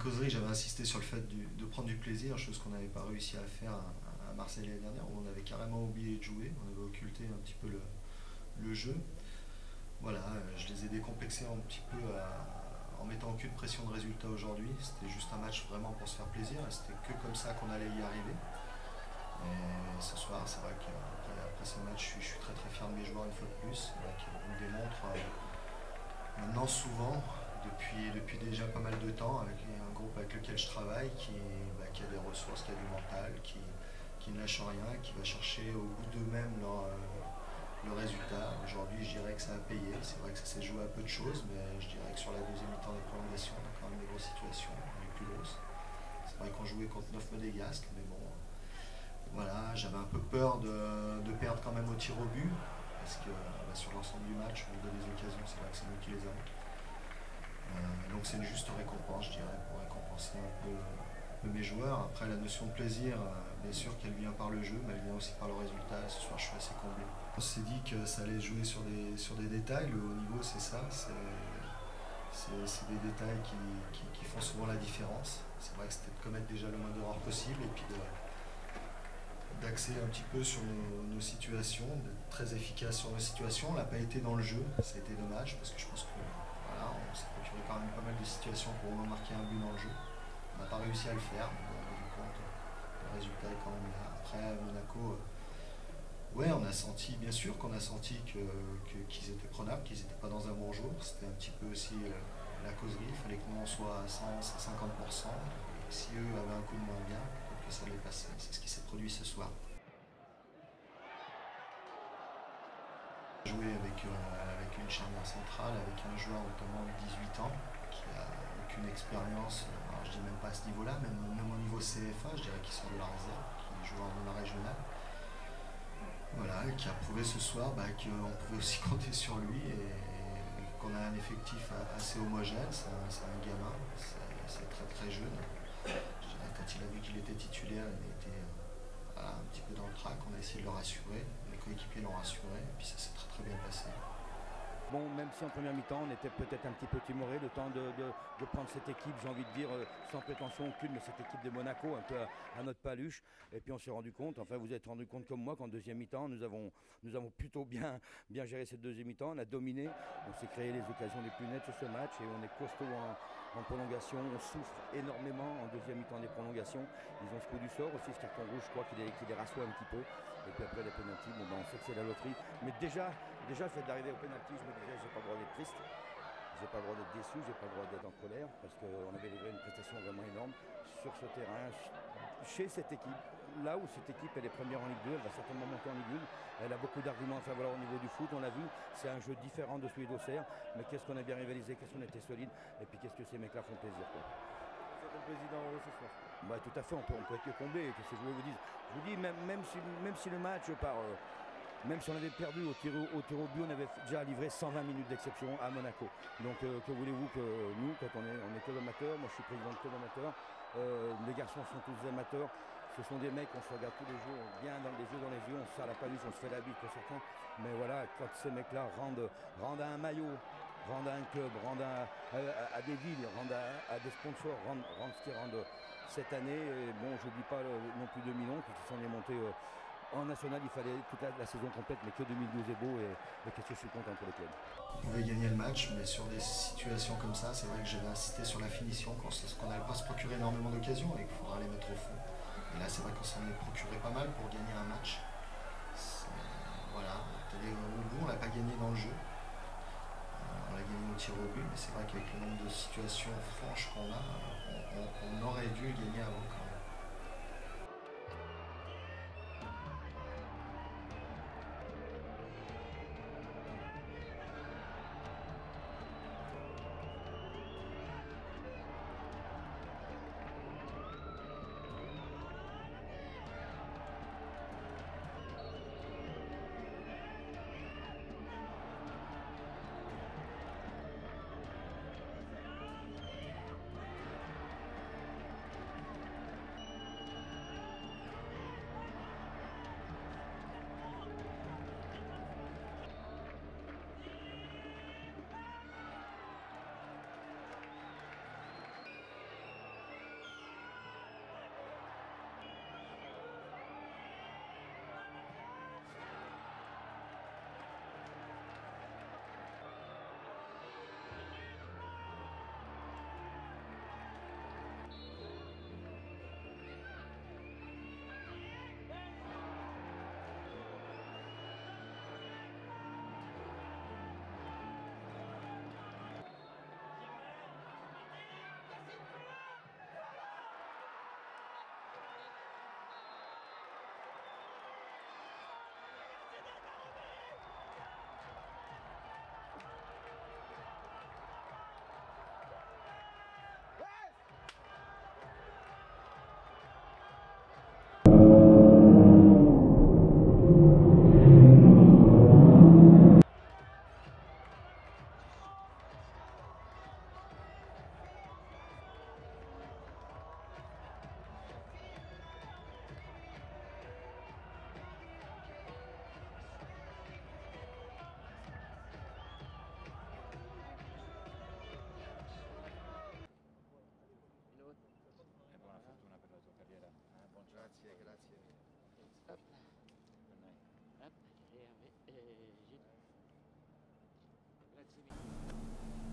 causerie, j'avais insisté sur le fait de prendre du plaisir, chose qu'on n'avait pas réussi à faire à Marseille l'année dernière, où on avait carrément oublié de jouer, on avait occulté un petit peu le jeu. Voilà, je les ai décomplexés un petit peu en mettant aucune pression de résultat aujourd'hui. C'était juste un match vraiment pour se faire plaisir, c'était que comme ça qu'on allait y arriver. Et ce soir, c'est vrai qu'après ce match, je suis très très fier de mes joueurs une fois de plus, qui nous démontrent maintenant souvent, depuis déjà pas mal de temps, avec un groupe avec lequel je travaille, qui a des ressources, qui a du mental, qui ne lâche rien, qui va chercher au bout d'eux-mêmes le résultat. Aujourd'hui, je dirais que ça a payé. C'est vrai que ça s'est joué à peu de choses, mais je dirais que sur la deuxième mi-temps des prolongations, on a quand même des grosses situations, les plus grosses. C'est vrai qu'on jouait contre 9 Monégasques, mais bon, voilà, j'avais un peu peur de perdre quand même au tir au but, parce que sur l'ensemble du match, on donne des occasions, c'est vrai que c'est nous qui les avons. Donc c'est une juste récompense, je dirais, pour récompenser un peu mes joueurs. Après, la notion de plaisir, bien sûr qu'elle vient par le jeu, mais elle vient aussi par le résultat. Ce soir, je suis assez comblé. On s'est dit que ça allait jouer sur des détails. Le haut niveau, c'est ça. C'est des détails qui font souvent la différence. C'est vrai que c'était de commettre déjà le moins d'erreurs possible et puis d'axer un petit peu sur nos situations, d'être très efficace sur nos situations. On n'a pas été dans le jeu, ça a été dommage parce que je pense que voilà, on s'est procuré quand même pas mal de situations pour au moins marquer un but dans le jeu. On n'a pas réussi à le faire, mais on a du compte, le résultat est quand même là. Après, à Monaco, ouais, on a senti, bien sûr qu'on a senti qu'ils étaient prenables, qu'ils n'étaient pas dans un bon jour. C'était un petit peu aussi la causerie, il fallait que nous on soit à 100, 150%. Si eux avaient un coup de moins bien, peut-être que ça allait passer. C'est ce qui s'est produit ce soir. Jouer avec une charnière centrale, avec un joueur notamment de 18 ans, qui n'a aucune expérience, alors je ne dis même pas à ce niveau-là, même au niveau CFA, je dirais qu'il sort de la réserve, qui est joueur de la régionale. Voilà, qui a prouvé ce soir qu'on pouvait aussi compter sur lui et qu'on a un effectif assez homogène. C'est un gamin, c'est très très jeune. Je dirais, quand il a vu qu'il était titulaire, il était un petit peu dans le trac, on a essayé de le rassurer, les coéquipiers l'ont rassuré, et puis ça s'est très très bien passé. Bon, même si en première mi-temps on était peut-être un petit peu timoré, le temps de prendre cette équipe, j'ai envie de dire, sans prétention aucune, mais cette équipe de Monaco, un peu à notre paluche, et puis on s'est rendu compte, enfin vous êtes rendu compte comme moi qu'en deuxième mi-temps, nous avons plutôt bien géré cette deuxième mi-temps, on a dominé, on s'est créé les occasions les plus nettes sur ce match, et on est costaud en prolongation, on souffre énormément en deuxième mi-temps des prolongations. Ils ont ce coup du sort aussi, ce carton rouge, je crois qu'il les rassoit un petit peu. Et puis après les pénaltys, bon, on sait que c'est la loterie. Mais déjà le fait d'arriver aux pénaltys, je me disais, j'ai pas le droit d'être triste, j'ai pas le droit d'être déçu, j'ai pas le droit d'être en colère, parce qu'on avait livré une prestation vraiment énorme sur ce terrain, chez cette équipe. Là où cette équipe, elle est première en Ligue 2, elle va certainement monter en Ligue 1. Elle a beaucoup d'arguments à savoir au niveau du foot, on l'a vu. C'est un jeu différent de celui d'Auxerre. Mais qu'est-ce qu'on a bien rivalisé, qu'est-ce qu'on était solide. Et puis qu'est-ce que ces mecs-là font plaisir. C'est ton président ce soir. Bah, tout à fait, on peut être comblé. Si vous voulez, je vous dis, même si le match part... Même si on avait perdu au tir au but, on avait déjà livré 120 minutes d'exception à Monaco. Donc que voulez-vous que nous, quand on est club amateur, moi je suis président de club amateur, les garçons sont tous amateurs, ce sont des mecs, on se regarde tous les jours, on vient dans les yeux, on se serre la paluche, on se fait la bite pour certains. Mais voilà, quand ces mecs-là rendent à un maillot, rendent à un club, rendent à des villes, rendent à des sponsors, rendent ce qu'ils rendent cette année. Et bon, j'oublie pas non plus 2011, qui sont démontés. En national, il fallait toute la saison complète, mais que 2012 est beau et qu'est-ce que je suis content pour le club. On pouvait gagner le match, mais sur des situations comme ça, c'est vrai que j'avais insisté sur la finition, qu'on n'allait pas se procurer énormément d'occasions et qu'il faudra les mettre au fond. Et là, c'est vrai qu'on s'en est procuré pas mal pour gagner un match. Voilà, au bout, on l'a pas gagné dans le jeu. On l'a gagné au tir au but, mais c'est vrai qu'avec le nombre de situations franches qu'on a, on aurait dû gagner avant quand même.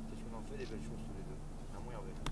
Parce qu'on en fait des belles choses tous les deux. Un moyen de